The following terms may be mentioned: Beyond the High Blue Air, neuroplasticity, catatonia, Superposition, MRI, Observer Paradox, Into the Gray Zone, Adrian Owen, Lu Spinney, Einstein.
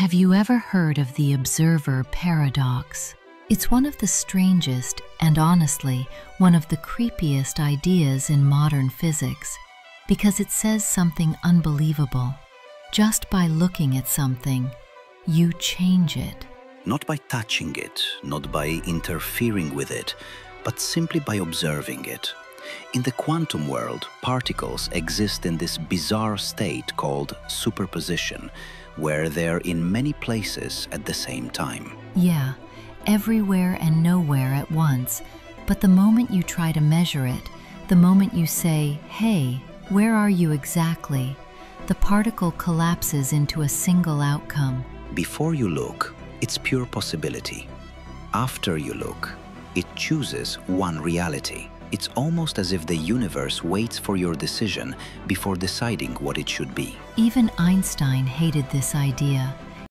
Have you ever heard of the Observer Paradox? It's one of the strangest and honestly one of the creepiest ideas in modern physics because it says something unbelievable. Just by looking at something, you change it. Not by touching it, not by interfering with it, but simply by observing it. In the quantum world, particles exist in this bizarre state called superposition, where they're in many places at the same time. Yeah, everywhere and nowhere at once. But the moment you try to measure it, the moment you say, "Hey, where are you exactly?" the particle collapses into a single outcome. Before you look, it's pure possibility. After you look, it chooses one reality. It's almost as if the universe waits for your decision before deciding what it should be. Even Einstein hated this idea.